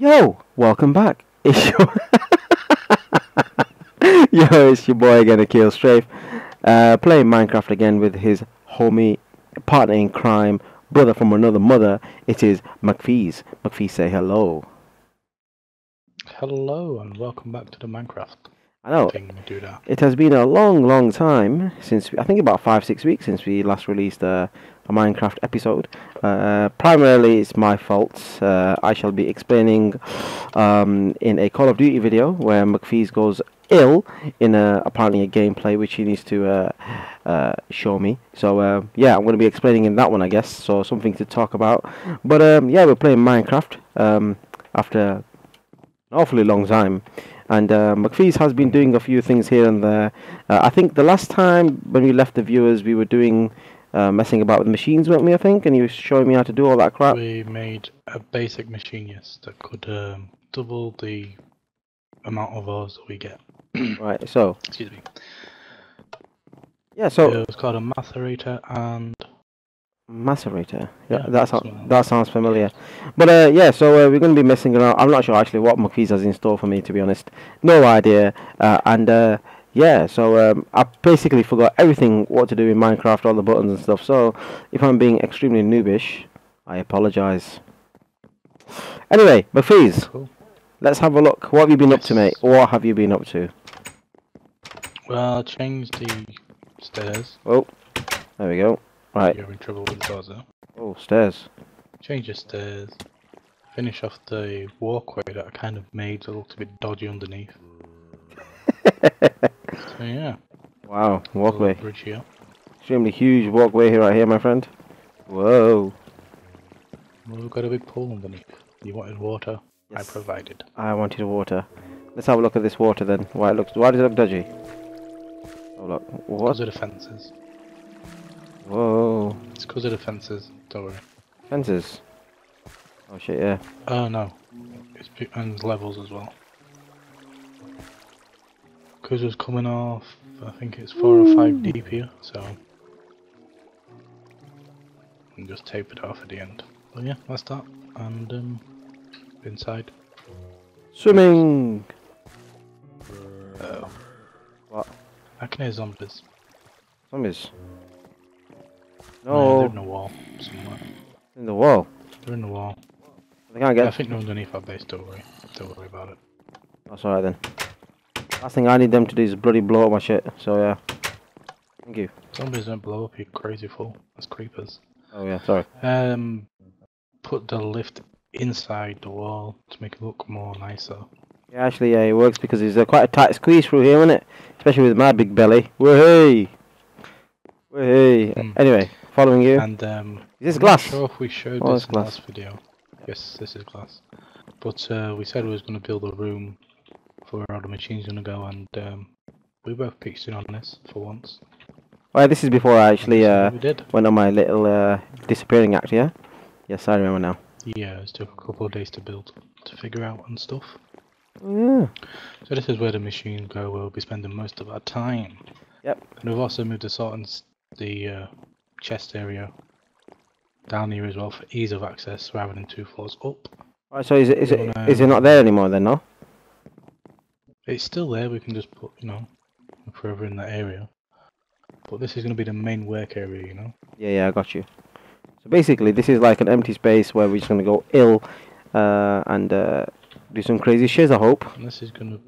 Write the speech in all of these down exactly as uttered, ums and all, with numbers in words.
Yo, welcome back. It's your Yo, it's your boy again, AkeelZ Strafe, uh, playing Minecraft again with his homie, partner in crime, brother from another mother. It is McFeeze. McFeeze, say hello. Hello, and welcome back to the Minecraft. I know thing we do that. It has been a long, long time since we, I think about five, six weeks since we last released a, a Minecraft episode. Uh, primarily, it's my fault. Uh, I shall be explaining um, in a Call of Duty video where McFeeze goes ill in a, apparently a gameplay which he needs to uh, uh, show me. So uh, yeah, I'm going to be explaining in that one, I guess. So something to talk about. But um, yeah, we're playing Minecraft um, after an awfully long time. And uh, McFeeze has been doing a few things here and there. Uh, I think the last time when we left the viewers, we were doing uh, messing about with machines, weren't we? I think, and he was showing me how to do all that crap. We made a basic machine, yes, that could um, double the amount of ores that we get. Right. So. Excuse me. Yeah. So. It was called a macerator and. Macerator. Yeah, yeah, that's how, that sounds familiar. But uh, yeah, so uh, we're going to be messing around. I'm not sure actually what McFeeze has in store for me, to be honest. No idea. Uh, and uh, yeah, so um, I basically forgot everything what to do in Minecraft, all the buttons and stuff. So if I'm being extremely noobish, I apologise. Anyway, McFeeze, cool. Let's have a look. What have you been yes. up to, mate? What have you been up to? Well, I changed the stairs. Oh, there we go. Right. You're having trouble with the doors though. Oh, stairs. Change the stairs. Finish off the walkway that I kind of made that looked a bit dodgy underneath. So yeah. Wow, walkway. Bridge here. Extremely huge walkway here, right here, my friend. Whoa. Well, we've got a big pool underneath. You wanted water. Yes. I provided. I wanted water. Let's have a look at this water then. Why it looks? Why does it look dodgy? Oh look. What? Those are the fences. Whoa. It's because of the fences, don't worry. Fences? Oh shit, yeah. Oh uh, no. It's and levels as well. Because it's coming off, I think it's four Ooh. or five deep here, so. And just tape it off at the end. Well, yeah, that's that. And, um, inside. Swimming! Uh oh. What? I can hear zombies. Zombies? No, yeah, they're in the wall somewhere. In the wall? They're in the wall. I think, I get yeah, I think they're underneath our base, don't worry. Don't worry about it. That's alright then. Last thing I need them to do is bloody blow up my shit, so yeah. Thank you. Zombies don't blow up, you crazy fool. That's creepers. Oh yeah, sorry. Um, put the lift inside the wall to make it look more nicer. Yeah, actually, yeah, it works because there's uh, quite a tight squeeze through here, isn't it? Especially with my big belly. Woohoo! Woohoo! Mm. Anyway. Following you. And um, is this I'm glass? Not sure if we showed oh, this in the last video. Yeah. Yes, this is glass. But uh, we said we was going to build a room for where all the machines going to go, and um, we both pitched in on this for once. Well, this is before I actually uh, we did. went on my little uh, disappearing act. Yeah. Yes, I remember now. Yeah, it took a couple of days to build, to figure out and stuff. Yeah. So this is where the machines go. Where we'll be spending most of our time. Yep. And we've also moved the sort and the. Uh, chest area down here as well for ease of access rather than two floors up. Right, so is it is it, is it not there anymore then, no? It's still there, we can just put, you know, further in that area. But this is going to be the main work area, you know? Yeah, yeah, I got you. So basically this is like an empty space where we're just going to go ill uh, and uh, do some crazy shiz, I hope. And this is going to...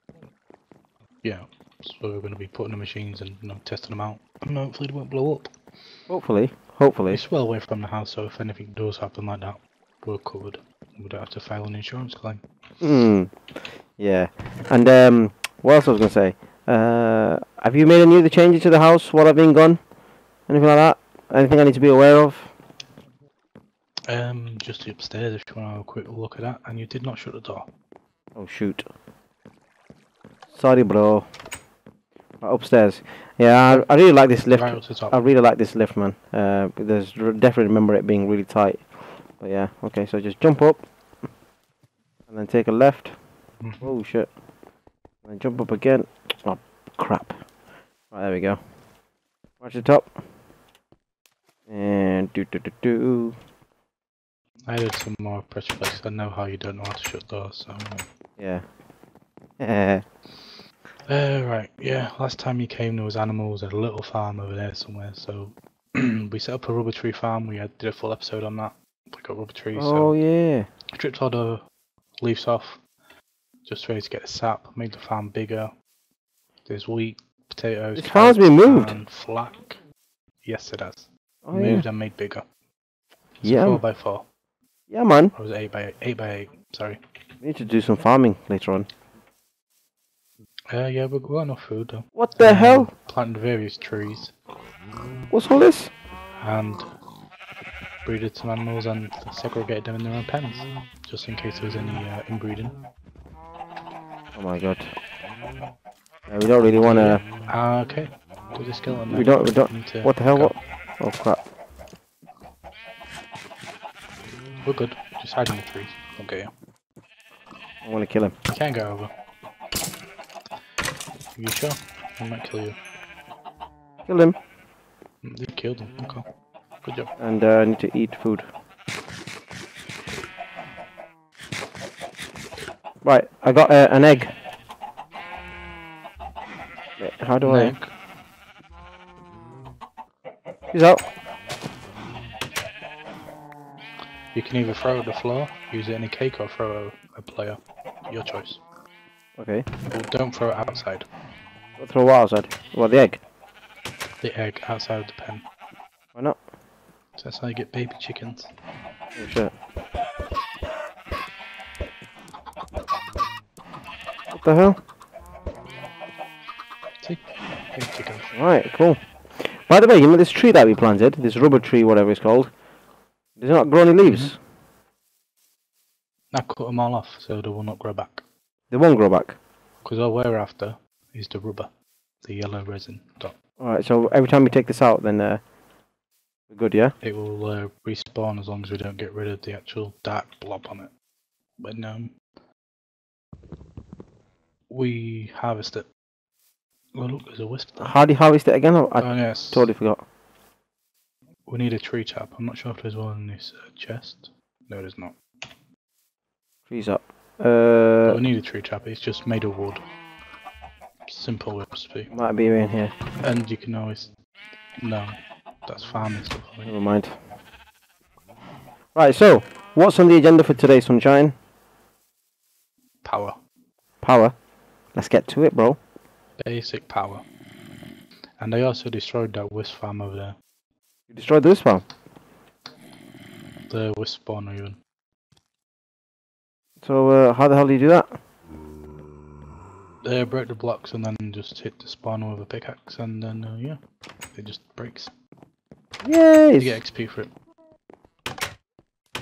Yeah, so we're going to be putting the machines and, you know, testing them out. And hopefully they won't blow up. Hopefully, hopefully. It's well away from the house, so if anything does happen like that, we're covered. We don't have to file an insurance claim. Hmm. Yeah. And um, what else I was gonna say? Uh, have you made any other changes to the house while I've been gone? Anything like that? Anything I need to be aware of? Um, just upstairs. If you want to have a quick look at that, and you did not shut the door. Oh shoot. Sorry, bro. Right, upstairs. Yeah, I, I really like this lift. Right, I really like this lift, man. Uh, there's definitely remember it being really tight. But yeah, okay. So just jump up, and then take a left. Mm. Oh shit! And then jump up again. Oh crap! Right, there we go. Watch the top. And do do do do. I did some more press flex. I know how you don't know how to shut doors, so... Yeah. Uh, right, yeah, last time you came there was animals at a little farm over there somewhere, so we set up a rubber tree farm. We had, did a full episode on that. We got rubber trees, oh, so... Oh, yeah! Stripped all the leaves off, just ready to get the sap, made the farm bigger. There's wheat, potatoes... This farm's been moved! And flack. Yes, it has. Oh, moved yeah. and made bigger. It's yeah. four by four. Yeah, man. Or was it eight by eight? eight by eight, sorry. We need to do some farming later on. Uh, yeah, we've got enough food though. What the um, hell? Planted various trees. What's all this? And breeded some animals and segregated them in their own pens. Just in case there was any uh, inbreeding. Oh my god. Uh, we don't really want to... Uh, okay. Do the skill on that. We don't, we don't... We what the hell? What? Oh crap. We're good. Just hide in the trees. Don't get you. I want to kill him. You can't go over. Are you sure? I might kill you. Kill him. You killed him. Okay. Good job. And uh, I need to eat food. Right. I got uh, an egg. Wait, how do an I? Egg. He's out. You can either throw it at the floor, use it in a cake, or throw a, a player. Your choice. Okay. Well, don't throw it outside. Don't throw what outside? What, the egg? The egg, outside of the pen. Why not? So that's how you get baby chickens. Oh shit. What the hell? See? Baby chickens. Alright, cool. By the way, you know this tree that we planted, this rubber tree, whatever it's called, does it not grow any leaves? Mm-hmm. I cut them all off so they will not grow back. They won't grow back? Because all we're after is the rubber, the yellow resin dot. Alright, so every time we take this out then uh, we're good, yeah? It will uh, respawn as long as we don't get rid of the actual dark blob on it. When um, we harvest it... Oh look, there's a wisp there. How do you harvest it again? I oh, yes. totally forgot. We need a tree tap. I'm not sure if there's one in this uh, chest. No, there's not. Trees up. Uh, we need a tree trap. It's just made of wood. Simple recipe. Might be in here. And you can always. No, that's farming stuff. I think. Never mind. Right. So, what's on the agenda for today, Sunshine? Power. Power. Let's get to it, bro. Basic power. And I also destroyed that wisp farm over there. You destroyed the wisp farm? The wisp spawner even. So uh, how the hell do you do that? They break the blocks and then just hit the spawner with a pickaxe and then uh, yeah, it just breaks. Yay! You get X P for it. I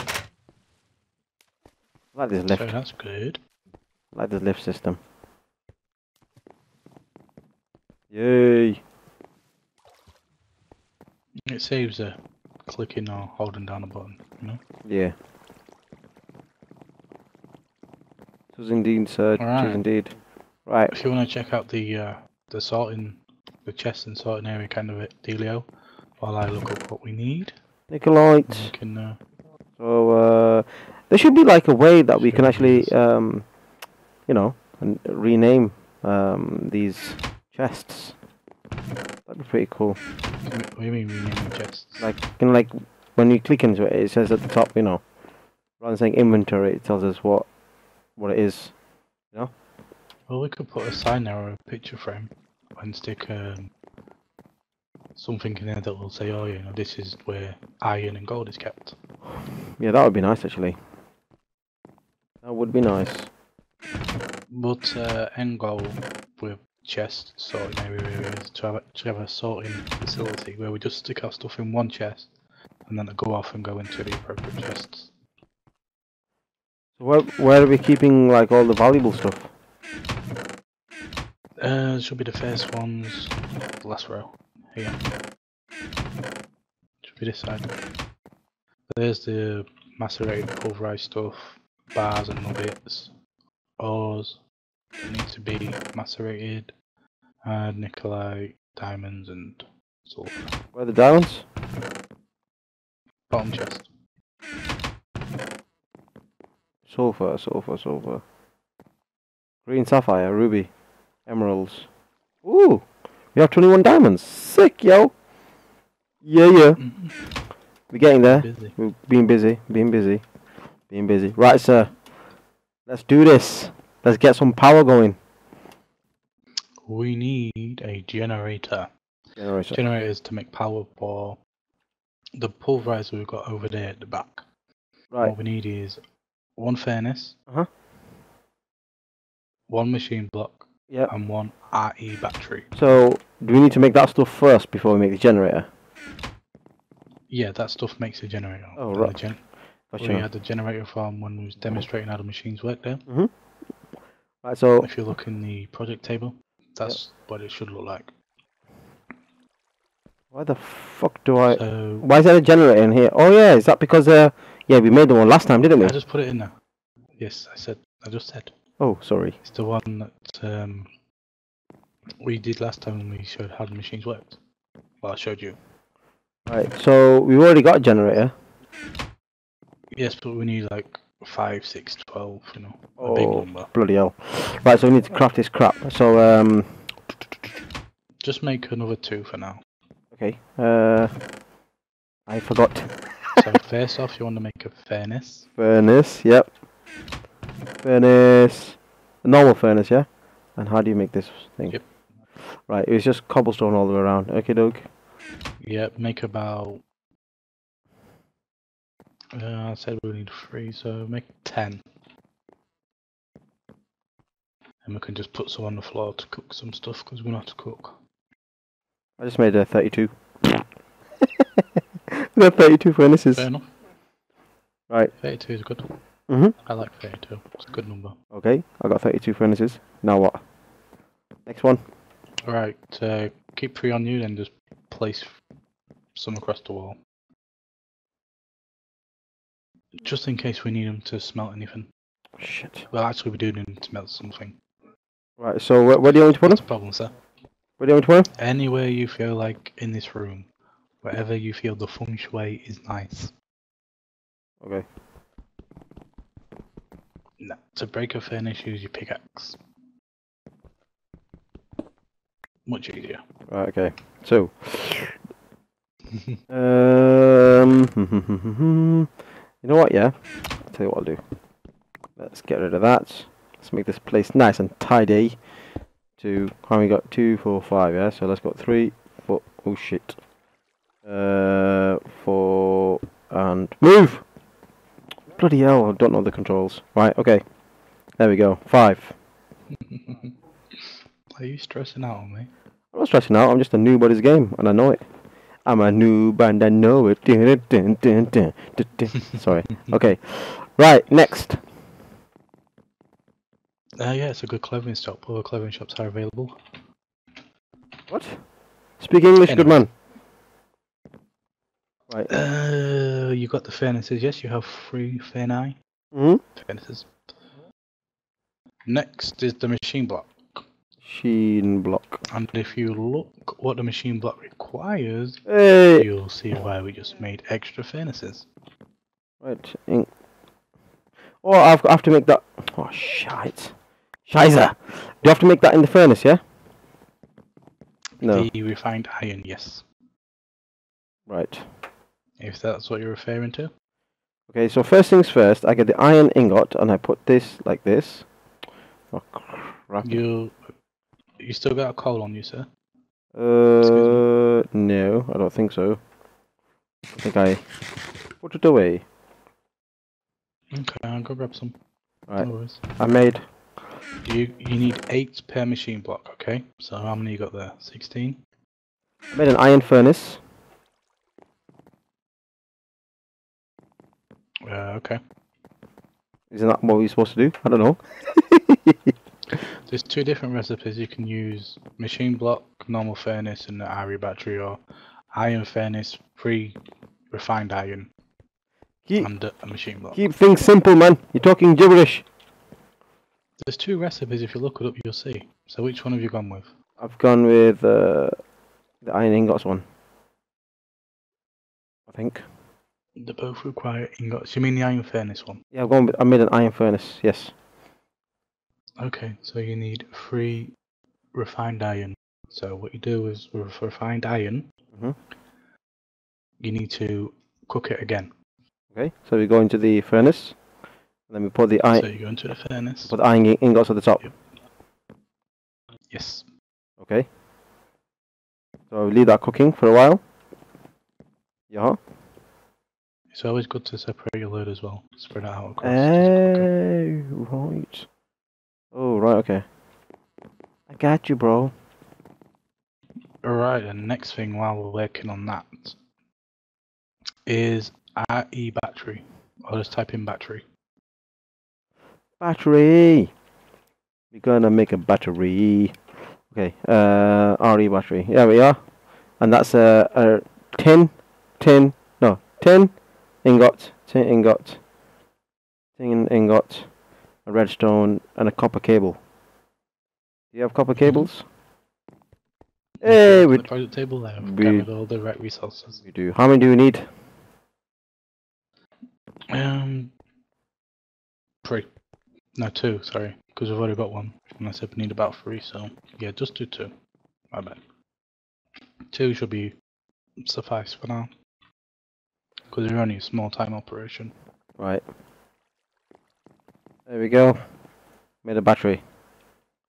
like this lift. So that's good. I like this lift system. Yay! It saves uh, clicking or holding down a button, you know? Yeah. Indeed, sir. Right. Indeed. Right. If you want to check out the uh, the sorting, the chest and sorting area kind of dealio, while I look up what we need. Nicolite. Can, uh, so uh, there should be like a way that we can actually, um, you know, and rename um, these chests. That'd be pretty cool. What do you mean rename chests? Like, you know, like when you click into it, it says at the top, you know, rather than saying inventory, it tells us what. What it is, you know? Well, we could put a sign there or a picture frame and stick um, something in there that will say, oh, you know, this is where iron and gold is kept. Yeah, that would be nice, actually. That would be nice. But uh, end goal with chest sorting area is to have, to have a sorting facility where we just stick our stuff in one chest and then go off and go into the appropriate chests. Where, where are we keeping like all the valuable stuff? Uh, should be the first ones, the last row, here. Should be this side. There's the macerated pulverized stuff, bars and nuggets, ores that need to be macerated, and nicolite, diamonds and sulfur. Where are the diamonds? Bottom chest. Sulfur, sulfur, sulfur. Green sapphire, ruby, emeralds. Ooh, we have twenty-one diamonds. Sick, yo. Yeah, yeah. We're getting there. Busy. We're being busy, being busy, being busy. Right, sir. Let's do this. Let's get some power going. We need a generator. Generator. Generators to make power for the pulverizer we've got over there at the back. Right. What we need is one furnace, uh-huh. one machine block, yep. and one R E battery. So, do we need to make that stuff first before we make the generator? Yeah, that stuff makes the generator. Oh, right. Gen gotcha. We had the generator farm when we was demonstrating how the machines work there. Mm-hmm. Right, so if you look in the project table, that's yep. what it should look like. Why the fuck do I... So, why is there a generator in here? Oh yeah, is that because... Uh, yeah, we made the one last time, didn't we? I just put it in there. Yes, I said... I just said. Oh, sorry. It's the one that um, we did last time when we showed how the machines worked. Well, I showed you. Right, so we've already got a generator. Yes, but we need like five, six, twelve, you know. Oh, a big number. Bloody hell. Right, so we need to craft this crap. So, um... just make another two for now. Okay, uh, I forgot. So first off, you want to make a furnace. Furnace, yep. Furnace. A normal furnace, yeah? And how do you make this thing? Yep. Right, it was just cobblestone all the way around. Okay, Doug. Yep, make about... Uh, I said we need three, so make ten. And we can just put some on the floor to cook some stuff, because we don't have to cook. I just made a thirty-two. We have thirty-two furnaces. Fair enough. Right. thirty-two is good. Mm-hmm. I like thirty-two. It's a good number. Okay, I got thirty-two furnaces. Now what? Next one. Alright, uh, keep three on you, then just place some across the wall. Just in case we need them to smelt anything. Shit. Well, actually we do need to melt something. Right, so where, where do you want me to put them? That's a problem, sir. Where do you want to put it? Anywhere you feel like in this room. Wherever you feel the feng shui is nice. Okay. Nah, to break a furnace, use your pickaxe. Much easier. Right, okay. So. um, you know what, yeah? I'll tell you what I'll do. Let's get rid of that. Let's make this place nice and tidy. Two, we got two, four, five, yeah? So let's go three, four, oh shit. Uh, four, and move! Bloody hell, I don't know the controls. Right, okay. There we go, five. Are you stressing out on me? I'm not stressing out, I'm just a noob at this game, and I know it. I'm a noob and I know it. Sorry, okay. Right, next. Uh, yeah, it's a good clothing shop. All the clothing shops are available. What? Speak English, anyway. Good man. Right. Uh, you got the furnaces, yes? You have three furnaces. Mm-hmm. Furnaces. Next is the machine block. Machine block. And if you look what the machine block requires, hey. You'll see why we just made extra furnaces. Right. Oh, I've, I have to make that... Oh, shite. Scheiße! Do you have to make that in the furnace, yeah? No. The refined iron, yes. Right. If that's what you're referring to. Okay, so first things first, I get the iron ingot and I put this like this. Oh, crap. You, you still got a coal on you, sir? Uh, no, I don't think so. I think I put it away. Okay, I'll go grab some. Right. No worries. I made... You you need eight per machine block, okay? So how many you got there? Sixteen. I made an iron furnace. Uh, okay. Isn't that what we're supposed to do? I don't know. There's two different recipes. You can use machine block, normal furnace, and the iron battery, or iron furnace, free refined iron, keep, and a machine block. Keep things simple, man. You're talking gibberish. There's two recipes, if you look it up you'll see. So which one have you gone with? I've gone with uh, the iron ingots one. I think. They both require ingots. You mean the iron furnace one? Yeah, I've gone, I made an iron furnace, yes. Okay, so you need three refined iron. So what you do is, with refined iron, mm-hmm. you need to cook it again. Okay, so we go into the furnace, and then we put the iron... So you go into the furnace. Put the iron ingots at the top. Yep. Yes. Okay. So we leave that cooking for a while. Yeah. It's always good to separate your load as well. Spread it out across. Hey, right. Oh, right, okay. I got you, bro. Alright, and next thing while we're working on that is R E battery. I'll just type in battery. Battery! We're gonna make a battery. Okay, uh, R E battery. There we are. And that's a, a tin, tin, no, tin. Ingot, tin ingot, tin ingot, a redstone, and a copper cable. Do you have copper cables? Mm-hmm. Hey, we, the table there. We've we, all the right resources. We do. How many do we need? Um, three. No, two. Sorry, because we've already got one. And I said we need about three, so yeah, just do two. My bad. Two should be suffice for now. Because we're only a small time operation. Right. There we go. Made a battery.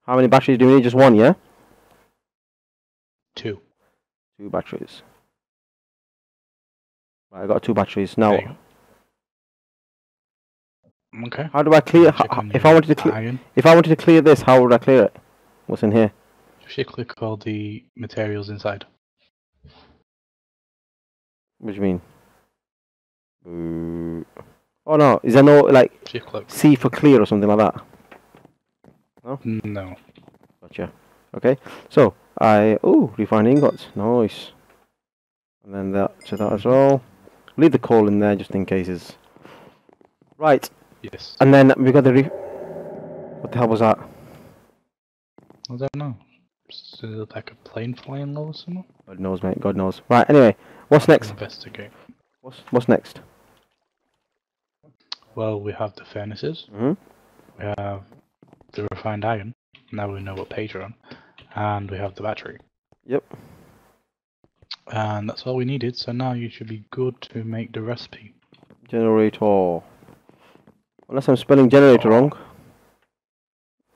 How many batteries do we need? Just one, yeah? Two. Two batteries. Right, I got two batteries. Now what? Okay. How do I clear? How, if I wanted to clear, if I wanted to clear this, how would I clear it? What's in here? Just you click all the materials inside. What do you mean? Mm. Oh no, is there no like C for clear or something like that? No? No. Gotcha. Okay, so I. Ooh, refine ingots. Nice. And then that to that as well. Leave the coal in there just in cases. Right. Yes. And then we got the. Re what the hell was that? I don't know. Is it like a plane flying low or something? God knows, mate. God knows. Right, anyway, what's next? Investigate. What's, what's next? Well, we have the furnaces, mm-hmm. we have the refined iron, now we know what page we're on, and we have the battery. Yep. And that's all we needed, so now you should be good to make the recipe. Generator. Unless I'm spelling generator oh. wrong.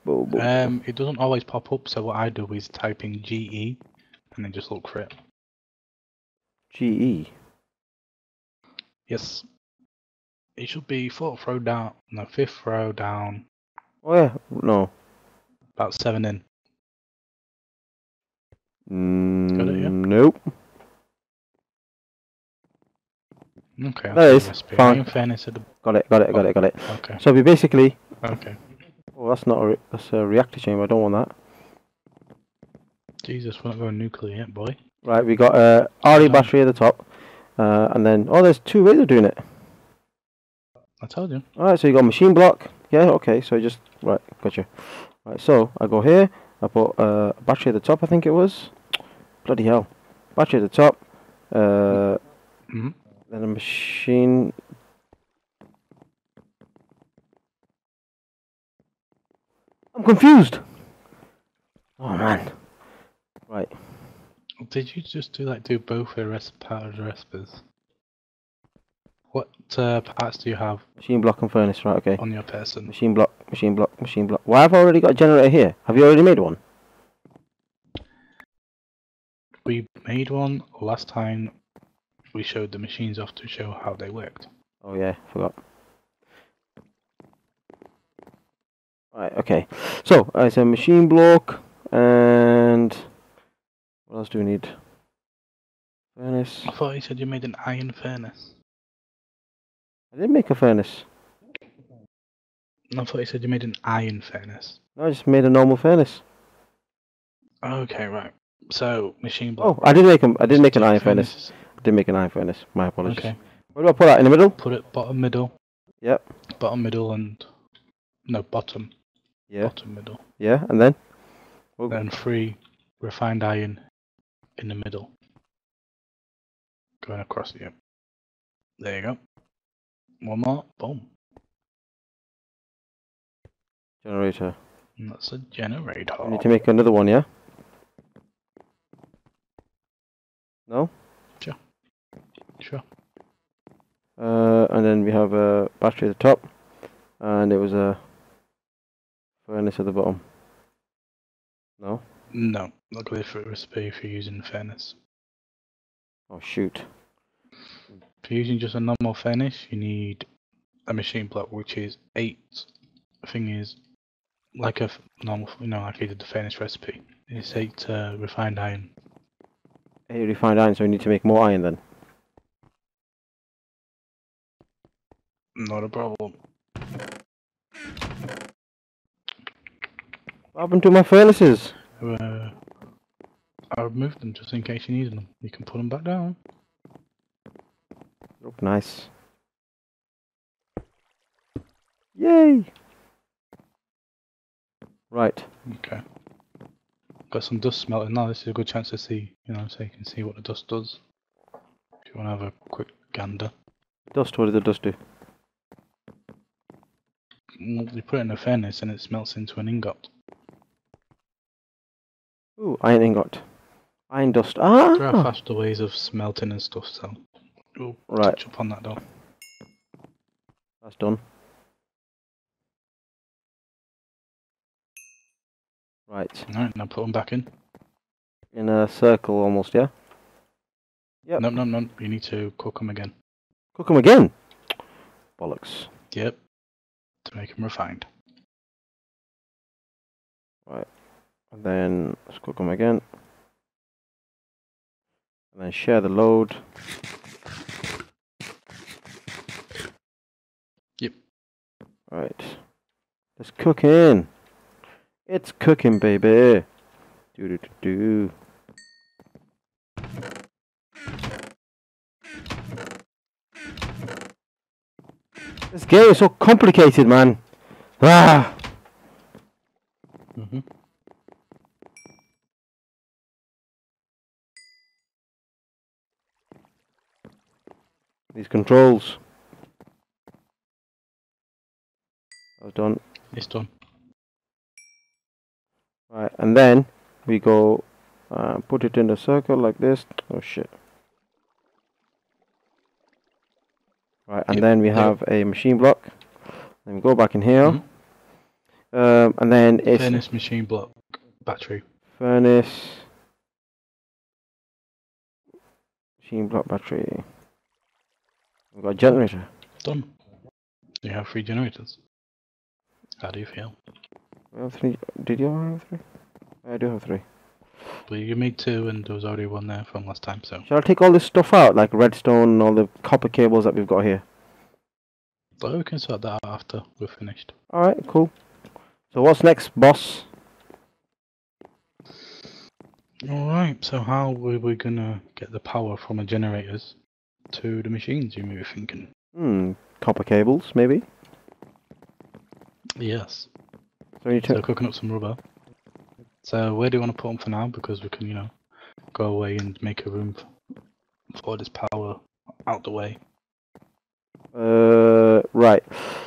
Boom, boom. Um, it doesn't always pop up, so what I do is type in G E, and then just look for it. G E? Yes. It should be fourth row down, no, fifth row down. Oh yeah, no. About seven in. Mm, Got it, yeah? Nope. Okay. There it is. Found. Fairness at the... Got it, got it, got oh, it, got it. Okay. So we basically... Okay. Oh, that's not a... Re that's a reactor chamber, I don't want that. Jesus, we're not going nuclear yet, boy. Right, we got a uh, R E battery at the top. Uh, and then... Oh, there's two ways of doing it. I told you. Alright, so you got machine block. Yeah, okay, so just... Right, gotcha. Right, so I go here. I put uh, battery at the top, I think it was. Bloody hell. Battery at the top. Uh, mm-hmm. Then a machine... I'm confused! Oh, man. Right. Did you just do like do both the rest part of the recipes? What uh, parts do you have? Machine block and furnace, right? Okay. On your person. Machine block, machine block, machine block. Why have I already got a generator here? Have you already made one? We made one last time. We showed the machines off to show how they worked. Oh yeah, forgot. Right. Okay. So uh, it's a machine block and. What else do we need? Furnace. I thought you said you made an iron furnace. I didn't make a furnace. I thought you said you made an iron furnace. No, I just made a normal furnace. Okay, right. So machine block. Oh, I did make a, I did make an iron furnace. I did make an iron furnace. My apologies. Okay. What do I put that in the middle? Put it bottom middle. Yep. Bottom middle and no bottom. Yeah. Bottom middle. Yeah, and then. We'll then three refined iron. In the middle, going across the There you go. One more. Boom. Generator. And that's a generator. We need to make another one, yeah? No? Sure. Sure. Uh, and then we have a battery at the top, and it was a furnace at the bottom. No? No. Luckily for a recipe for using furnace. Oh, shoot. For using just a normal furnace, you need a machine block, which is eight. The thing is, like a normal, you know, like I did the furnace recipe, it's eight uh, refined iron. Eight refined iron, so we need to make more iron then? Not a problem. What happened to my furnaces? Uh, I removed them just in case you needed them. You can put them back down. Look nice. Yay! Right. Okay. Got some dust smelting now. This is a good chance to see, you know, so you can see what the dust does. If you want to have a quick gander. Dust, what does the dust do? You put it in a furnace and it smelts into an ingot. Ooh, iron ingot. Iron dust. Ah! There are faster ways of smelting and stuff, so we'll right. touch up on that though. That's done. Right. Alright, now put them back in. In a circle almost, yeah? Yep. No, no, no, you need to cook them again. Cook them again? Bollocks. Yep. To make them refined. Right. And then, let's cook them again. And then share the load. Yep. Right. Let's cook in. It's cooking, baby. Do do do do. This game is so complicated, man. Ah. Mm-hmm. These controls. I was done. It's done. Right, and then we go uh, put it in a circle like this. Oh shit. Right, and yep. then we have yep. a machine block. Then we go back in here. Mm-hmm. um, and then it's. Furnace, machine block, battery. Furnace. Machine block, battery. We've got a generator. Done. You have three generators. How do you feel? I have three. Did you have three? I do have three. Well, you made two, and there was already one there from last time, so. Shall I take all this stuff out, like redstone and all the copper cables that we've got here? So we can sort that out after we're finished. Alright, cool. So, what's next, boss? Alright, so how are we gonna get the power from the generators to the machines, you may be thinking? Hmm, copper cables, maybe? Yes. So, so cooking up some rubber. So where do you want to put them for now? Because we can, you know, go away and make a room for this power out the way. Uh, right.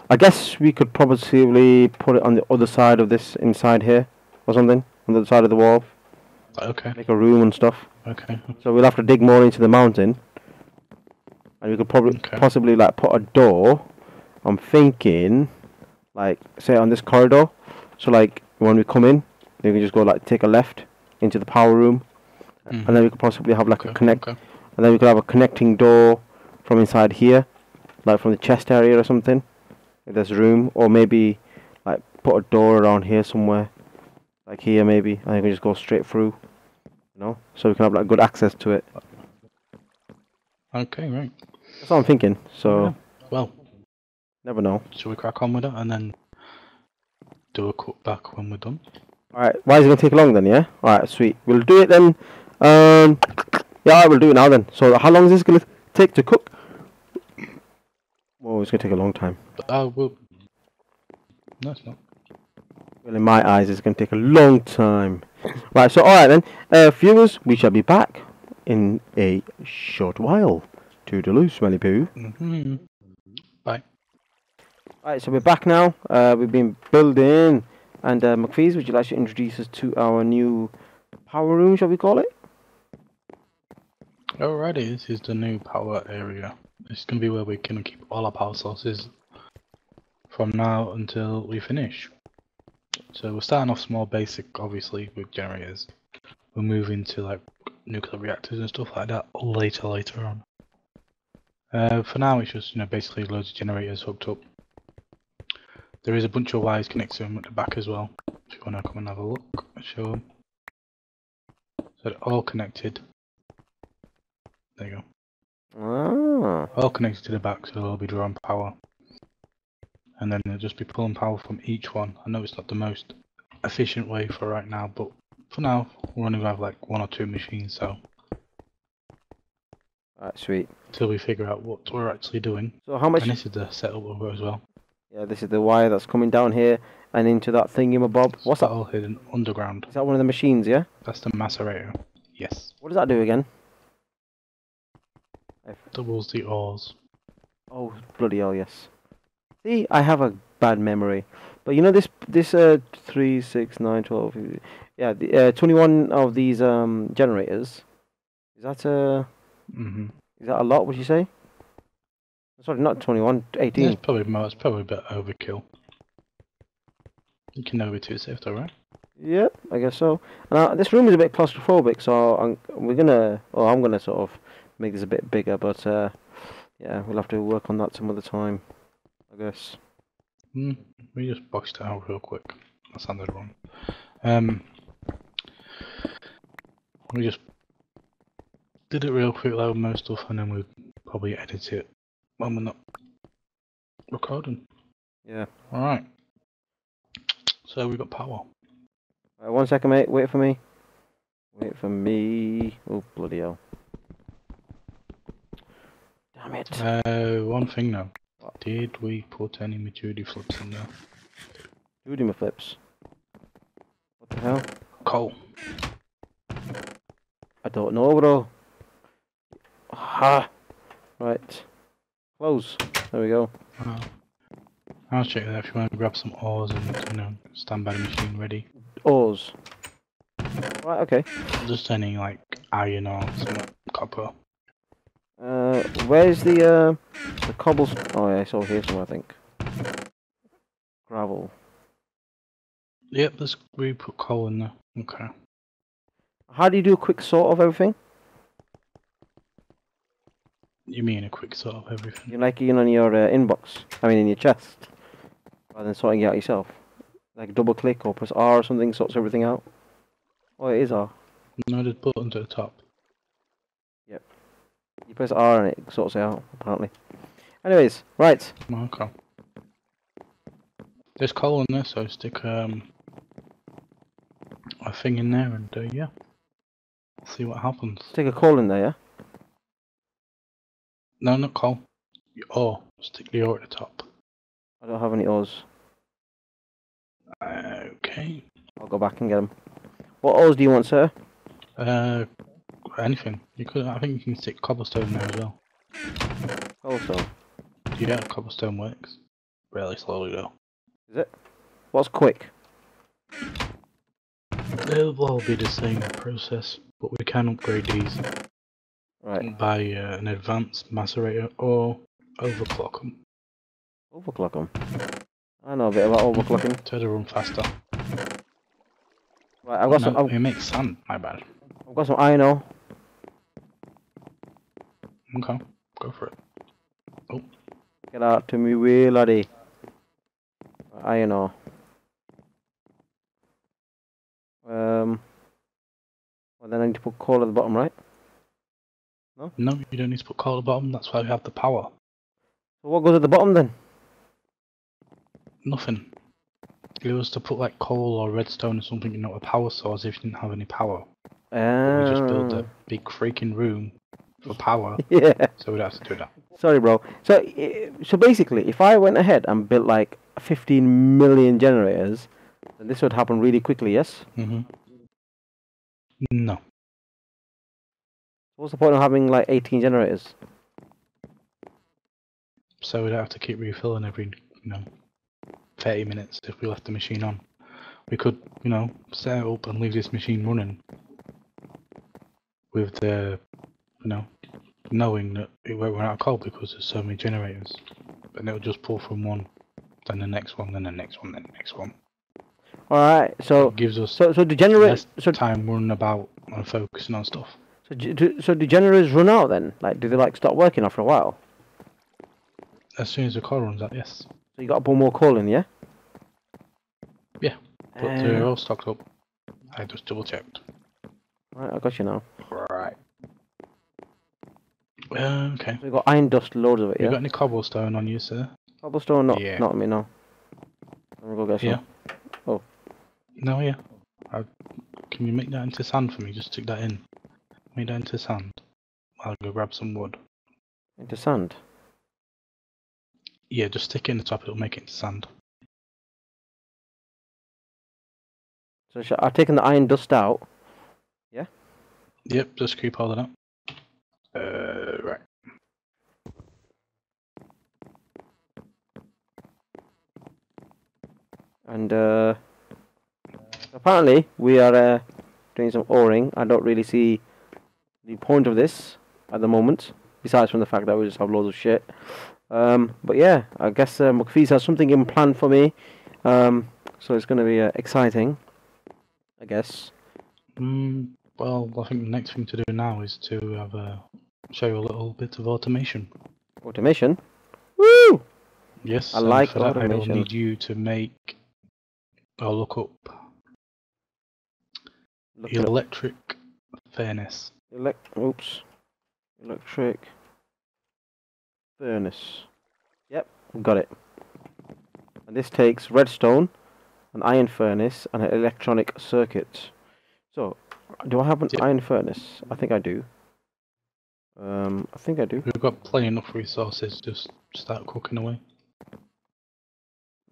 I guess we could probably put it on the other side of this, inside here, or something, on the other side of the wall. Okay. Make a room and stuff. Okay. So we'll have to dig more into the mountain, and we could probably okay. possibly like put a door. I'm thinking, like say on this corridor. So like when we come in, we can just go like take a left into the power room, mm. and then we could possibly have like okay, a connect, okay. and then we could have a connecting door from inside here, like from the chest area or something, if there's room, or maybe like put a door around here somewhere, like here maybe, and we can just go straight through, you know, so we can have like good access to it. Okay, right. That's what I'm thinking. So yeah. Well, never know. Shall we crack on with it and then? Do a cut back when we're done. Alright, why is it going to take long then, yeah? Alright, sweet. We'll do it then. Um, yeah, we'll do it now then. So how long is this going to take to cook? Oh, it's going to take a long time. Uh, we'll... No, it's not. Well, in my eyes, it's going to take a long time. Right, so alright then. Uh, viewers, we shall be back in a short while. Toodaloo, smelly poo. Mm-hmm. Bye. Right, so we're back now. Uh, we've been building. And uh, McFeeze, would you like to introduce us to our new power room, shall we call it? Alrighty, this is the new power area. This can be where we can keep all our power sources from now until we finish. So we're starting off small, basic, obviously, with generators. We'll move into like nuclear reactors and stuff like that later, later on. Uh, for now, it's just, you know, basically loads of generators hooked up. There is a bunch of wires connected to them at the back as well. If you want to come and have a look, I'll show them. So they're all connected. There you go. Oh. All connected to the back, so they'll be drawing power. And then they'll just be pulling power from each one. I know it's not the most efficient way for right now, but for now, we're only going to have like one or two machines, so. Alright, sweet. Until we figure out what we're actually doing. So how much? And this is the setup we've got as well. Yeah, this is the wire that's coming down here and into that thingamabob. What's that? All hidden underground. Is that one of the machines, yeah? That's the macerator. Yes. What does that do again? Doubles the ores. Oh, bloody hell, yes. See, I have a bad memory. But you know this, this uh, three, six, nine, twelve... Yeah, the, uh, twenty-one of these um, generators. Is that a... Mm-hmm. Is that a lot, would you say? Sorry, not twenty-one, eighteen. Yeah, it's probably more, it's probably a bit overkill. You can never be too safe though, right? Yep, I guess so. Now, this room is a bit claustrophobic, so I'm, we're gonna, or I'm gonna sort of make this a bit bigger, but uh, yeah, we'll have to work on that some other time, I guess. Mm, we just boxed it out real quick. That sounded wrong. Um, we just did it real quick, loud most stuff, and then we'll probably edit it when we're not recording. Yeah. Alright. So we've got power. Right, one second, mate. Wait for me. Wait for me. Oh, bloody hell. Damn it. Uh, one thing now. What? Did we put any maturity flips in there? Maturity flips? What the hell? Coal. I don't know, bro. Ha! Right. Close. There we go. Wow. I'll check that if you want to grab some ores and, you know, stand by the machine ready. Ores? Right, okay. Just any, like, iron or some copper. Uh, where's the, uh, the cobblestone? Oh, yeah, it's over here somewhere, I think. Gravel. Yep, let's we put coal in there. Okay. How do you do a quick sort of everything? You mean a quick sort of everything? You like in on your uh, inbox, I mean in your chest, rather than sorting it out yourself. Like double click or press R or something, sorts everything out. Oh, it is R. No, just button to the top. Yep. You press R and it sorts it out, apparently. Anyways, right. Okay. There's coal in there, so stick um, a thing in there and do, uh, yeah. See what happens. Stick a coal in there, yeah? No, not coal. Ore. Stick the ore at the top. I don't have any ores. Okay. I'll go back and get them. What ores do you want, sir? Uh, anything. You could. I think you can stick cobblestone there as well. Cobblestone? Yeah, cobblestone works. Really slowly though. Is it? What's quick? They'll all be the same process, but we can upgrade these. Right. By uh, an advanced macerator or overclock them. Overclock them? I know a bit about overclocking. Try to run faster. Right, I've got oh, some. No, it makes sand, my bad. I've got some iron ore. Okay, go for it. Oh. Get out to me, wee laddie. Iron ore. Um. Well, then I need to put coal at the bottom, right? No? No, you don't need to put coal at the bottom, that's why we have the power. So what goes at the bottom then? Nothing. It was to put like coal or redstone or something, you know, a power source if you didn't have any power. Oh. We just build a big freaking room for power. Yeah. So we'd have to do that. Sorry, bro. So, so basically, if I went ahead and built like fifteen million generators, then this would happen really quickly, yes? Mm-hmm. No. What's the point of having like eighteen generators? so we don't have to keep refilling every, you know, thirty minutes if we left the machine on. We could, you know, set it up and leave this machine running with the, you know, knowing that it won't run out of coal because there's so many generators. And it'll just pull from one, then the next one, then the next one, then the next one. Alright, so it gives us so, so the generators so time running about and focusing on stuff. So do, so the generators run out then? Like, do they like stop working after a while? As soon as the coal runs out, yes. So you got to put more coal in, yeah? Yeah, but um, they're all stocked up. I just double checked. Right, I got you now. Right. Um, okay. So we got iron dust, loads of it. You yeah? got any cobblestone on you, sir? Cobblestone, not yeah. not me now. Let me go get some. Yeah. Oh. No, yeah. I, can you make that into sand for me? Just stick that in. Make that into sand. I'll go grab some wood. Into sand. Yeah, just stick it in the top. It'll make it into sand. So shall, I've taken the iron dust out. Yeah. Yep. Just keep holding up. Uh, right. And uh, apparently we are uh, doing some o-ring. I don't really see the point of this at the moment, besides from the fact that we just have loads of shit. Um, but yeah, I guess uh, McFeeze has something in plan for me, um, so it's going to be uh, exciting, I guess. Mm, well, I think the next thing to do now is to have a, show you a little bit of automation. Automation? Woo! Yes, I like for automation. That I will need you to make... I'll look up look the electric up. furnace. Elect oops, electric furnace. Yep, got it. And this takes redstone, an iron furnace, and an electronic circuit. So, do I have an yeah. iron furnace? I think I do. Um, I think I do. We've got plenty enough resources. Just start cooking away.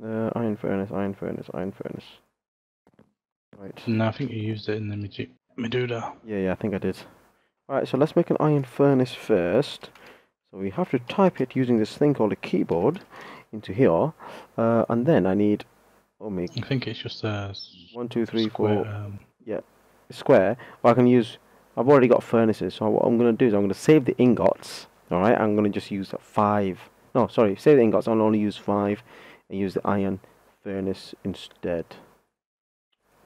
Uh, iron furnace, iron furnace, iron furnace. Right. No, I think you used it in the Medu Meduda. Yeah, yeah, I think I did. Alright, so let's make an iron furnace first. So we have to type it using this thing called a keyboard into here. Uh, and then I need... Oh, me. I think it's just a... One, two, three, square, four... Um... Yeah, square. Well, I can use... I've already got furnaces, so what I'm going to do is I'm going to save the ingots. Alright, I'm going to just use five... No, sorry, save the ingots, I'll only use five... and use the iron furnace instead.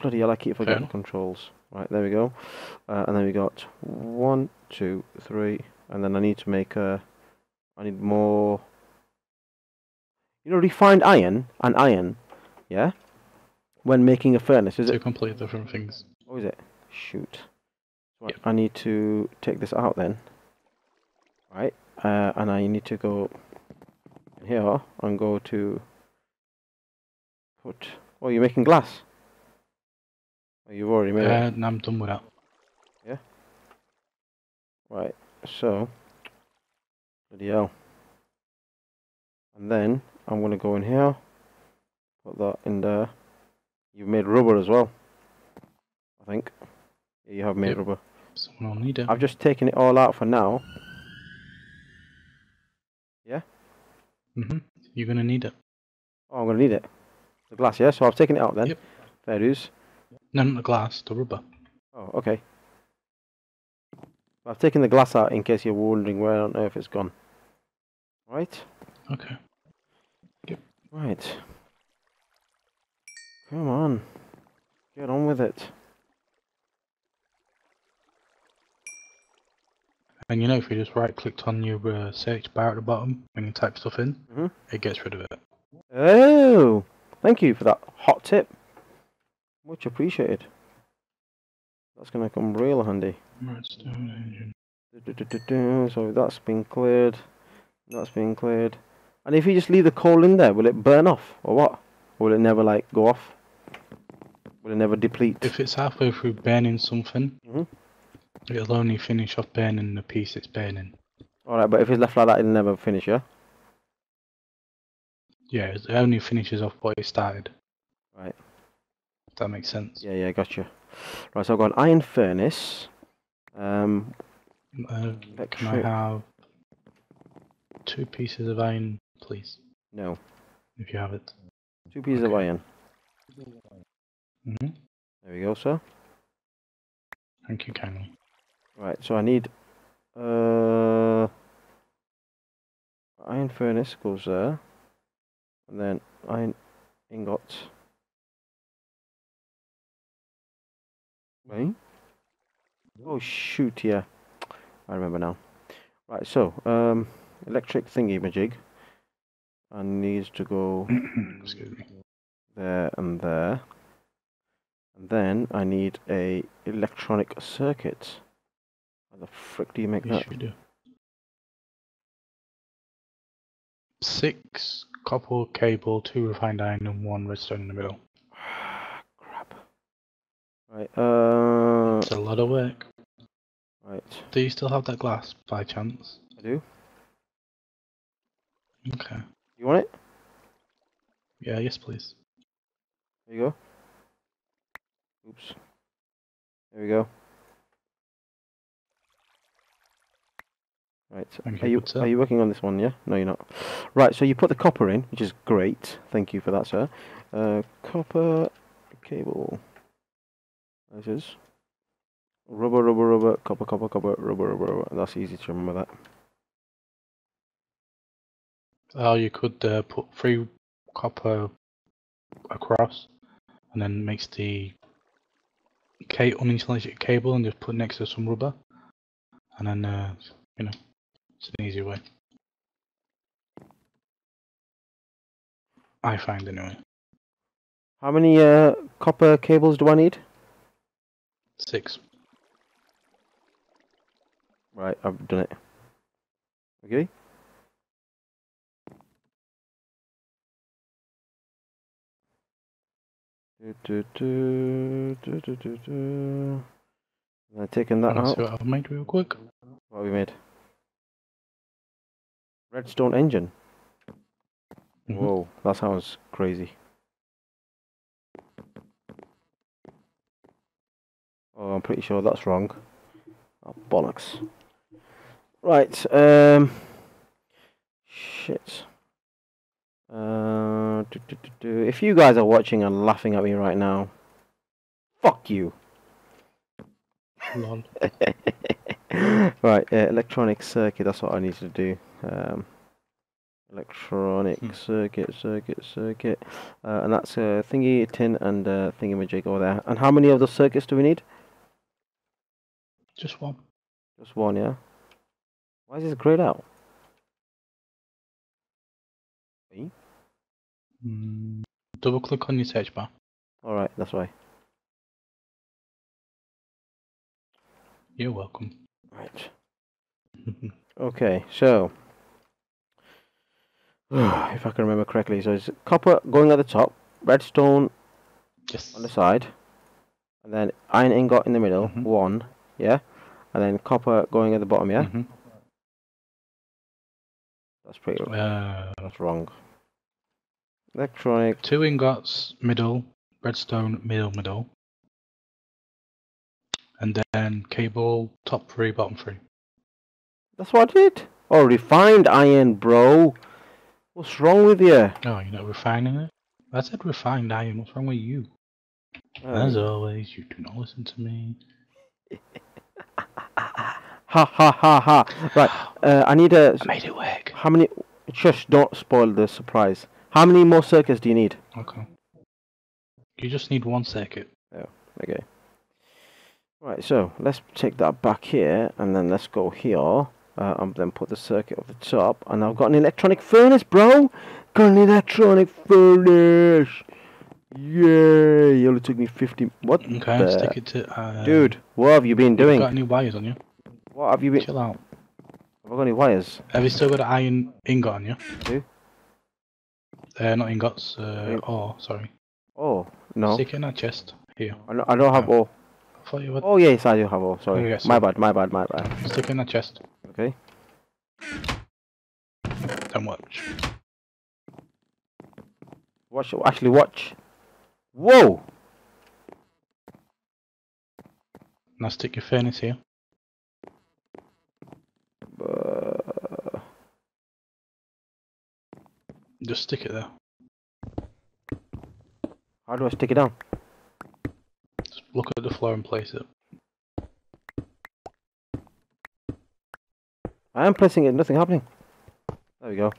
Bloody hell, I keep forgetting controls. Right, there we go. Uh, and then we got one, two, three, and then I need to make a... I need more... You know, refined iron and iron, yeah? When making a furnace, is it? Two completely different things. Oh, is it? Shoot. Right, yep. I need to take this out then. Right, uh, and I need to go here and go to... Put. Oh, you're making glass? Oh, you've already made uh, it? No, I'm done with that. Yeah? Right, so... Bloody hell. And then, I'm going to go in here. Put that in there. You've made rubber as well. I think. Yeah, you have made yep. rubber. Someone will need it. I've just taken it all out for now. Yeah? Mm-hmm. You're going to need it. Oh, I'm going to need it. The glass, yeah? So I've taken it out then? Yep. Fair dues. No, not the glass, the rubber. Oh, okay. I've taken the glass out in case you're wondering where on earth it's gone. Right? Okay. Yep. Right. Come on. Get on with it. And you know, if you just right clicked on your uh, search bar at the bottom when you type stuff in, mm-hmm. it gets rid of it. Oh! Thank you for that hot tip. Much appreciated. That's going to come real handy. Redstone engine. So that's been cleared. That's been cleared. And if you just leave the coal in there, will it burn off or what? Or will it never like go off? Will it never deplete? If it's halfway through burning something, mm-hmm. it'll only finish off burning the piece it's burning. Alright, but if it's left like that, it'll never finish, yeah? Yeah, it only finishes off what it started. Right. If that makes sense. Yeah, yeah, gotcha. Right, so I've got an iron furnace. Um, uh, can I have two pieces of iron please? No. If you have it. Two pieces okay. of iron. Mm-hmm. There we go, sir. Thank you kindly. Right, so I need... Uh, iron furnace goes there. And then iron ingots. Right? Oh shoot, yeah. I remember now. Right, so, um, electric thingy-majig. And needs to go Excuse me. There and there. And then I need a electronic circuit. How the frick do you make that? Do. Six copper cable, two refined iron, and one redstone in the middle. Crap. Right, uh... it's a lot of work. Right. Do you still have that glass, by chance? I do. Okay. You want it? Yeah, yes please. There you go. Oops. There we go. Right, Thank are you, you are you working on this one, yeah? No, you're not. Right, so you put the copper in, which is great. Thank you for that, sir. Uh, copper cable. That is. Rubber, rubber, rubber, copper, copper, copper, rubber, rubber, rubber. That's easy to remember that. Oh, you could uh, put three copper across, and then makes the uninsulated cable, and just put next to some rubber, and then uh, you know, it's an easier way. I find anyway. How many uh, copper cables do I need? Six. Right, I've done it. Okay. Do, do, do, do, do, do, do. I've taken that out. What I've made real quick. What have we made? Redstone engine. Mm-hmm. Whoa, that sounds crazy. Oh, I'm pretty sure that's wrong. Oh, bollocks. Right, um... shit. Uh, do, do, do, do. If you guys are watching and laughing at me right now, fuck you. Lol. Right, uh, electronic circuit. That's what I need to do. Um, electronic hmm. circuit, circuit, circuit, uh, and that's a uh, thingy tin and uh, thingamajig over there. And how many of those circuits do we need? Just one. Just one, yeah. Why is this grayed out? Me? Mm, double click on your search bar. Alright, that's right. You're welcome. Right. Okay, so if I can remember correctly, so it's copper going at the top, redstone yes. on the side, and then iron ingot in the middle, mm-hmm. one, yeah? And then copper going at the bottom, yeah? Mm-hmm. That's pretty uh, that's wrong. Electronic. Two ingots, middle, redstone, middle, middle. And then cable, top three, bottom three. That's what I did. Oh, refined iron, bro. What's wrong with you? Oh, you're not refining it? I said refined iron. What's wrong with you? Um. As always, you do not listen to me. Ha ha ha ha! Right, uh, I need a. I made it work. How many? Shush! Don't spoil the surprise. How many more circuits do you need? Okay. You just need one circuit. Oh, okay. Right, so let's take that back here, and then let's go here, uh, and then put the circuit at the top. And I've got an electronic furnace, bro. Got an electronic furnace. Yeah, it only took me fifty. What? Okay, the... stick it to. Uh, Dude, what have you been doing? Got any wires on you? What have you been? Chill out. Have I got any wires? Have you still got an iron ingot on you? Who? Uh, not ingots, uh, In ore, sorry. Oh, no. Stick it in that chest, here. I don't, I don't have ore. I thought you would. Oh, yes, I do have ore, sorry. Okay, yes, my bad, my bad, my bad. Stick it in that chest. Okay. Don't watch. Watch, actually watch. Whoa! Now stick your furnace here. Uh, just stick it there. How do I stick it down? Just look at the floor and place it. I am placing it, nothing happening. There we go.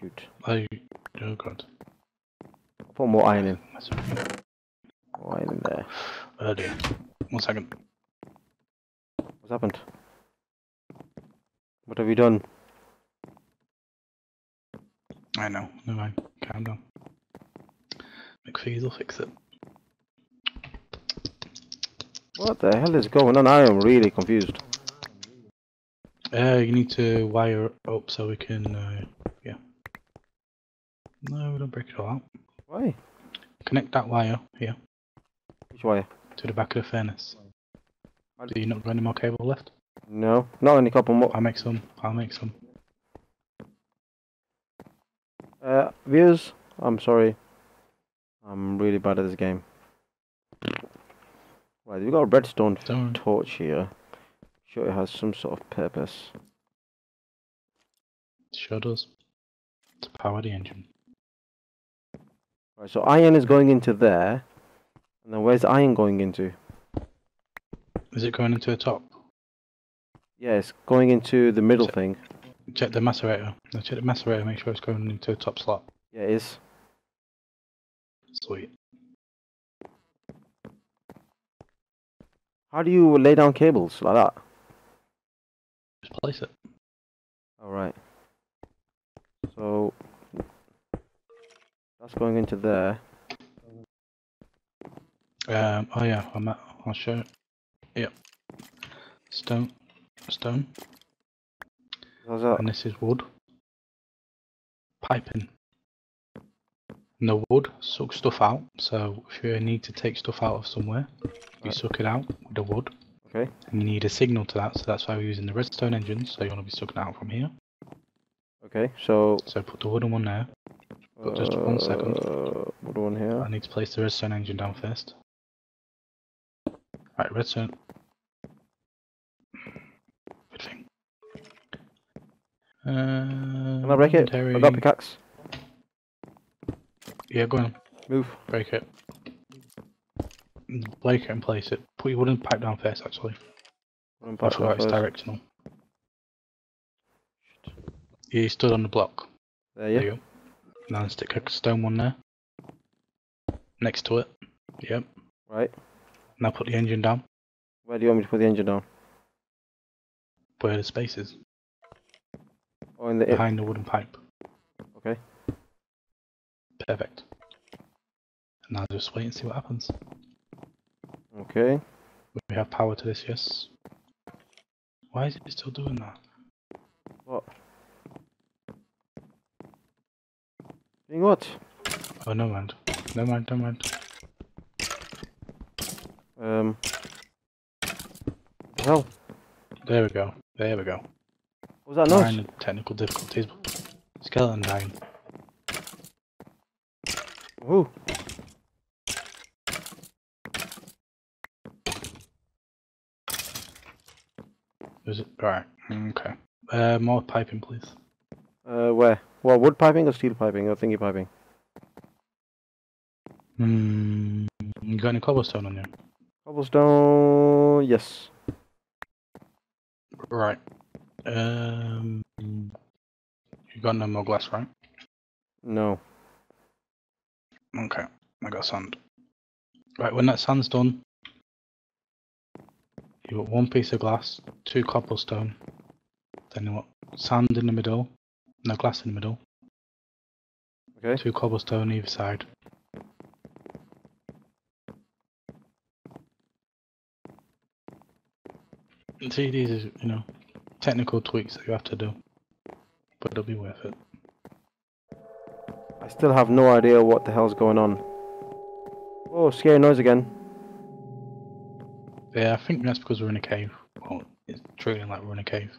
Shoot. I, oh god. Put more iron in. More iron in there. Oh dear. One second. What's happened? What have you done? I know, never mind. Calm down. McFeeze will fix it. What the hell is going on? I am really confused. Uh, you need to wire up so we can, uh, yeah. No, don't break it all out. Why? Connect that wire here. Which wire? To the back of the furnace. Do you not got any more cable left? No, not any couple more. I'll make some, I'll make some. Uh, viewers, I'm sorry. I'm really bad at this game. Right, we've got a redstone Don't. torch here. I'm sure it has some sort of purpose. It sure does. To power the engine. Right, so iron is going into there. And then where's iron going into? Is it going into the top? Yeah, it's going into the middle check, thing. Check the macerator. No, check the macerator, make sure it's going into the top slot. Yeah, it is. Sweet. How do you lay down cables like that? Just place it. Alright. So that's going into there. Um oh yeah, I'm at, I'll show it. Yep. Stone stone. How's that? And this is wood. Piping. And the wood sucks stuff out, so if you need to take stuff out of somewhere, you right. suck it out with the wood. Okay. And you need a signal to that, so that's why we're using the redstone engine, so you want to be sucking out from here. Okay, so... So put the wooden one there. But just uh, one second. Wooden one here. I need to place the redstone engine down first. Right, redstone. Good thing. Uh, Can I break it? I've got pickaxe. Yeah, go on. Move. Break it. Break it and place it. Put your wooden pipe down first, actually. Wooden pipe I forgot it's first. directional. You stood on the block. There, yeah. There you go. Now stick a stone one there. Next to it. Yep. Right. Now put the engine down. Where do you want me to put the engine down? Where the space is. Oh, in the Behind the wooden pipe. Okay. Perfect. And now just wait and see what happens. Okay. We have power to this, yes. Why is it still doing that? What? Doing what? Oh, no mind. No mind, no mind. Um. Well. There we go. There we go. What was that noise? Minor technical difficulties. Skeleton dying. Woo. Is it right? Okay. Uh, more piping, please. Uh, where? Well, wood piping or steel piping or thingy piping? Hmm. You got any cobblestone on you? Cobblestone, yes. Right. Um. You got no more glass, right? No. Okay, I got sand. Right, when that sand's done, you want one piece of glass, two cobblestone, then you want sand in the middle, no glass in the middle, okay. two cobblestone either side. And see, these are, you know, technical tweaks that you have to do, but it'll be worth it. I still have no idea what the hell's going on. Oh, scary noise again. Yeah, I think that's because we're in a cave. Well, it's treating like we're in a cave.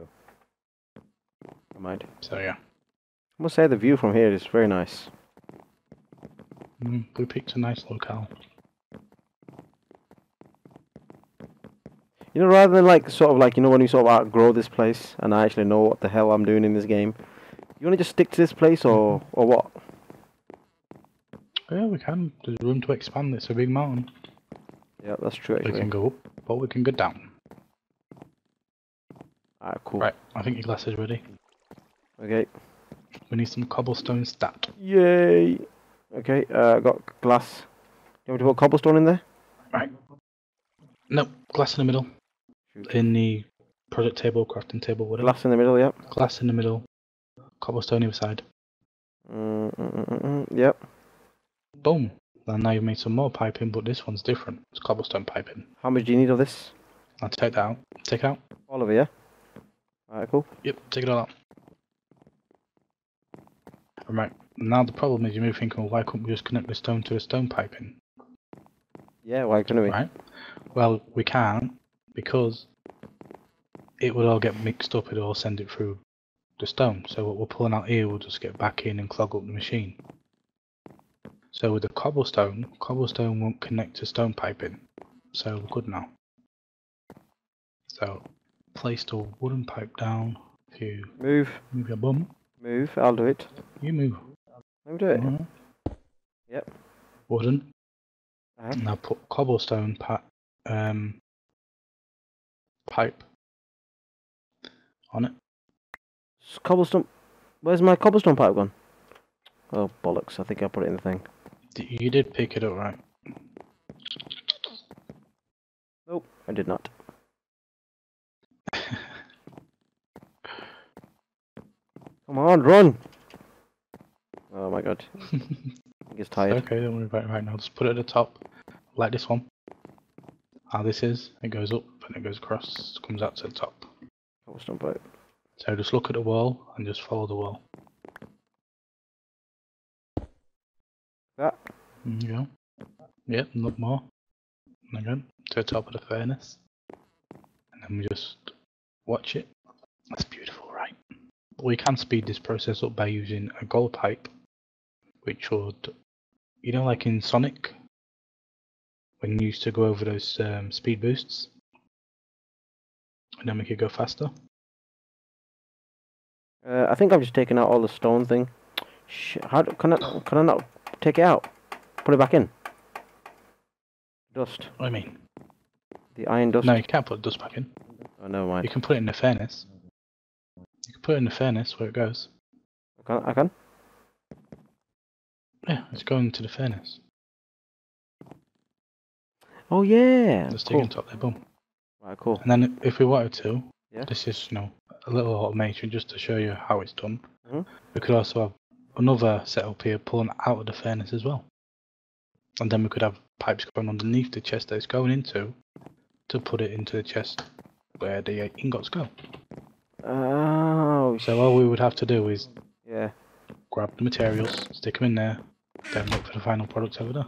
Oh. I might. So, yeah. I must say the view from here is very nice. Mm, we picked a nice locale. You know, rather than like, sort of like, you know, when you sort of outgrow this place, and I actually know what the hell I'm doing in this game. You want to just stick to this place, or or what? Yeah, we can. There's room to expand. It's a big mountain. Yeah, that's true. Actually. We can go up, or we can go down. Alright, cool. Right, I think your glass is ready. Okay. We need some cobblestone stat. Yay! Okay, uh, got glass. You want me to put cobblestone in there? Right. No, glass in the middle. Shoot. In the project table, crafting table, whatever. Glass in the middle, yep. Glass in the middle. Cobblestone either side. Mm, mm, mm, mm, yep. Boom. And now you've made some more piping, but this one's different. It's cobblestone piping. How much do you need of this? I'll take that out. Take it out. All of it, yeah? Alright, cool. Yep, take it all out. Alright, now the problem is you may be thinking, well, why couldn't we just connect the stone to a stone piping? Yeah, why couldn't we? Right. Well, we can, because it would all get mixed up, it'll all send it through the stone. So what we're pulling out here will just get back in and clog up the machine. So with the cobblestone, cobblestone won't connect to stone piping. So we're good now. So place the wooden pipe down. If you move. Move your bum. Move, I'll do it. You move. I'll do it. Right. Yep. Wooden. Uh-huh. Now put cobblestone pipe um pipe on it. It's cobblestone, where's my cobblestone pipe gone? Oh bollocks, I think I put it in the thing. You did pick it up, right? Nope, I did not. Come on, run! Oh my god. I think it's tired. It's okay, don't worry about it right now. Just put it at the top, like this one. How this is, it goes up and it goes across, it comes out to the top. Cobblestone pipe. So just look at the wall and just follow the wall. That? There you go. Yep, and look more. And again, to the top of the furnace. And then we just watch it. That's beautiful, right? But we can speed this process up by using a gold pipe, which would, you know, like in Sonic, when you used to go over those um, speed boosts, and then we could go faster. Uh, I think I've just taken out all the stone thing. Shit, how do, can I can I not take it out? Put it back in. Dust. What do you mean? The iron dust. No, you can't put dust back in. Oh, never mind. You can put it in the furnace. You can put it in the furnace where it goes. I can. I can. Yeah, it's going to the furnace. Oh yeah. Just cool. Take it on top there, boom. Right, cool. And then if we wanted to, yeah. This is you know, a little automation just to show you how it's done. Mm-hmm. We could also have another setup here pulling out of the furnace as well. And then we could have pipes going underneath the chest that it's going into to put it into the chest where the ingots go. Oh, so all we would have to do is yeah, grab the materials, stick them in there, then look for the final product over there.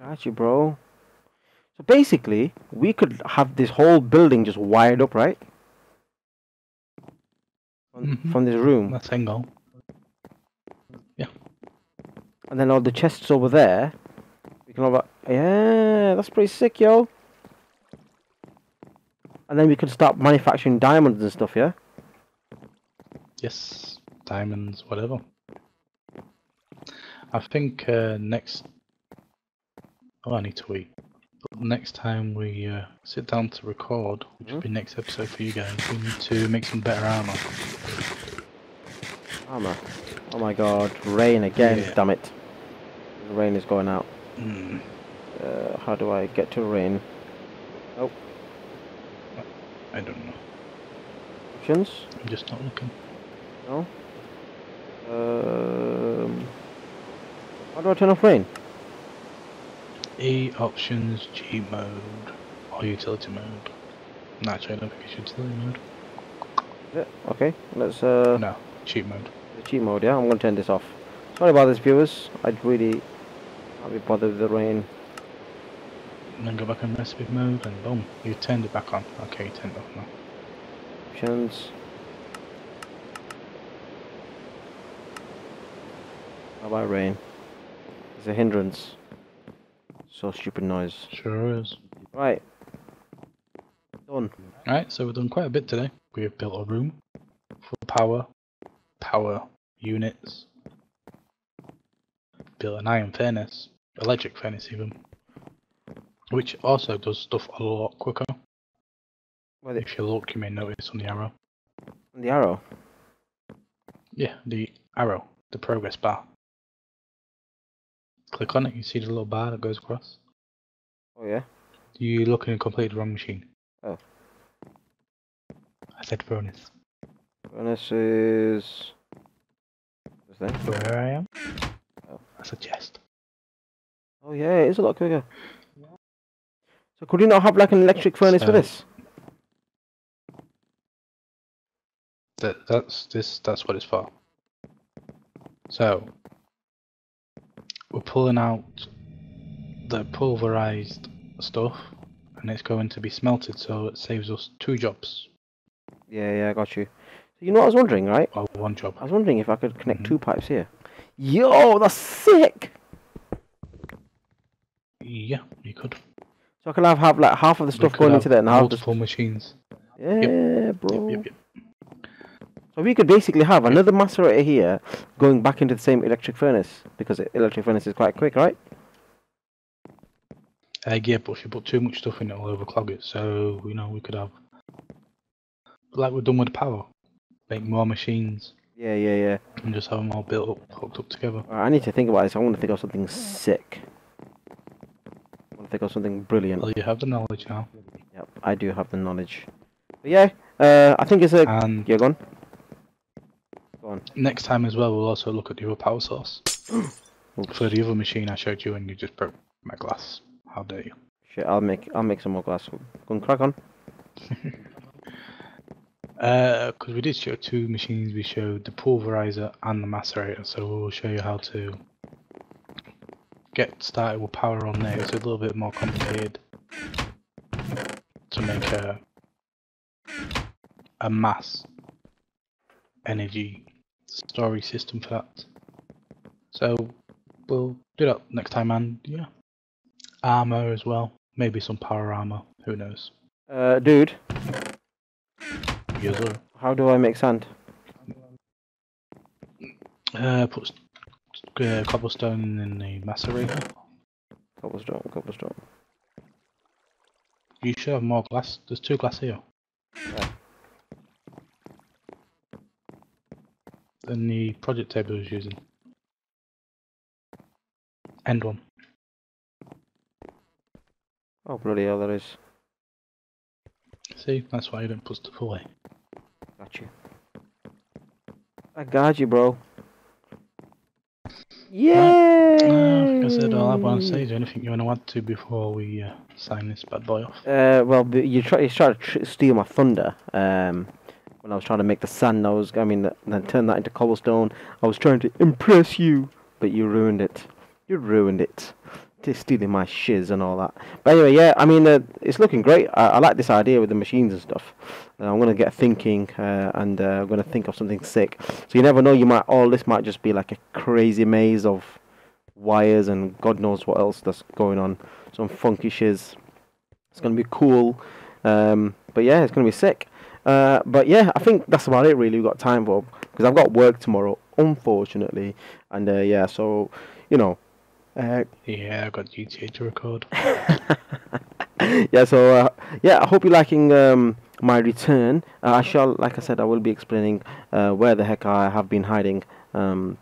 Gotcha, bro. So basically, we could have this whole building just wired up, right? From, mm-hmm. from this room. That's the goal. Yeah. And then all the chests over there. We can all about, yeah, that's pretty sick, yo. And then we can start manufacturing diamonds and stuff, yeah? Yes, diamonds, whatever. I think uh, next... Oh, I need to eat. Next time we uh, sit down to record, which mm-hmm. will be next episode for you guys, we need to make some better armor. Armor? Oh my god, rain again, yeah. Damn it. The rain is going out. Mm. Uh, how do I get to rain? Oh. I don't know. Options? I'm just not looking. No? Um, how do I turn off rain? E options, G mode, or utility mode. No, actually, I don't think it's utility mode. Yeah, okay, let's. Uh, no, cheat mode. The cheat mode, yeah, I'm gonna turn this off. Sorry about this, viewers. I really can't be bothered with the rain. And then go back in recipe mode, and boom, you turned it back on. Okay, you turned it off now. Options. How about rain? It's a hindrance. So stupid noise. Sure is. Right. Done. Alright, so we've done quite a bit today. We have built a room electrical power, power units, build an iron furnace, electric furnace even, which also does stuff a lot quicker. Well, if you look, you may notice on the arrow. On the arrow? Yeah, the arrow, the progress bar. Click on it, you see the little bar that goes across. Oh yeah? You're looking at a completely wrong machine. Oh. I said furnace. Furnace is... What's that? Where I am? Oh. That's a chest. Oh yeah, it is a lot quicker. So could you not have like an electric furnace so, for this? That that's this that's what it's for. So we're pulling out the pulverized stuff and it's going to be smelted, so it saves us two jobs. Yeah, yeah, I got you. So you know what I was wondering, right? Oh, one job. I was wondering if I could connect mm-hmm. two pipes here. Yo, that's sick. Yeah, you could. So I could have, have like half of the stuff going into there and half multiple machines. Yeah, yep. bro. Yep, yep, yep. So we could basically have another macerator here going back into the same electric furnace because the electric furnace is quite quick, right? Uh, yeah, but if you put too much stuff in, it'll overclog it. So you know we could have like we've done with the power, make more machines. Yeah, yeah, yeah. And just have them all built up, hooked up together. Right, I need to think about this. I want to think of something sick. Think of something brilliant. Well, you have the knowledge now. Yep, I do have the knowledge. But yeah, uh, I think it's a. And yeah, go on. Go on. Next time as well, we'll also look at the other power source. For the other machine I showed you, and you just broke my glass. How dare you? Shit, I'll make I'll make some more glass. Go and crack on. uh, because we did show two machines. We showed the pulverizer and the macerator, so we'll show you how to get started with power on there. It's a little bit more complicated to make a a mass energy storage system for that. So we'll do that next time, and yeah, armor as well. Maybe some power armor. Who knows? Uh, dude. Yes, sir. How do I make sand? Uh, put. Uh, cobblestone in the macerator. Cobblestone, cobblestone. You should have more glass. There's two glass here. Yeah. Than the project table is using. End one. Oh bloody hell, that is. See, that's why you don't put stuff away. Got you. I got you, bro. Yeah. Uh, I think I said all I want to say. Is there anything you want to add to before we uh, sign this bad boy off? Uh, well, you try you tried to tr steal my thunder. Um, when I was trying to make the sand, I was I mean, then turn that into cobblestone. I was trying to impress you, but you ruined it. You ruined it. Just stealing my shiz and all that. But anyway, yeah, I mean, uh, it's looking great. I, I like this idea with the machines and stuff. Uh, I'm gonna get thinking, uh, and uh, I'm gonna think of something sick. So you never know, you might all this might just be like a crazy maze of wires and God knows what else that's going on. Some funky shiz. It's gonna be cool. Um, but yeah, it's gonna be sick. Uh, but yeah, I think that's about it. Really, we've got time for because I've got work tomorrow, unfortunately. And uh, yeah, so you know. Uh, yeah, I've got G T A to record. yeah, so uh, yeah, I hope you're liking um, my return. Uh, I shall, like I said, I will be explaining uh, where the heck I have been hiding um,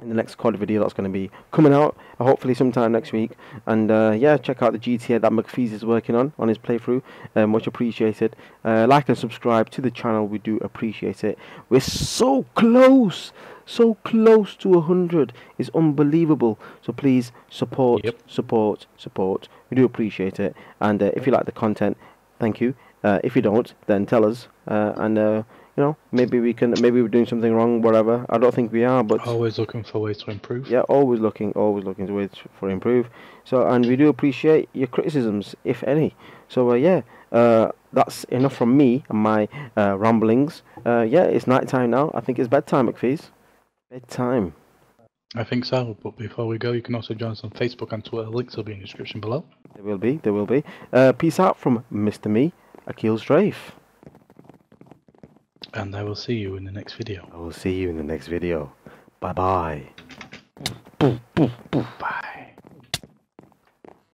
in the next COD video that's going to be coming out, uh, hopefully sometime next week. And uh, yeah, check out the G T A that McFeeze is working on on his playthrough. Uh, much appreciated. Uh, like and subscribe to the channel. We do appreciate it. We're so close. So close to one hundred is unbelievable. So please support, yep. support, support. We do appreciate it. And uh, if you like the content, thank you. Uh, if you don't, then tell us. Uh, and uh, you know, maybe we can. Maybe we're doing something wrong. Whatever. I don't think we are, but always looking for ways to improve. Yeah, always looking, always looking for ways for improve. So, and we do appreciate your criticisms, if any. So uh, yeah. Uh, that's enough from me and my uh, ramblings. Uh, yeah, it's night time now. I think it's bedtime, McFeeze. Bedtime. I think so, but before we go, you can also join us on Facebook and Twitter. Links will be in the description below. There will be, there will be. Uh, peace out from Mister Me, AkeelZ Strafe. And I will see you in the next video. I will see you in the next video. Bye-bye. Bye.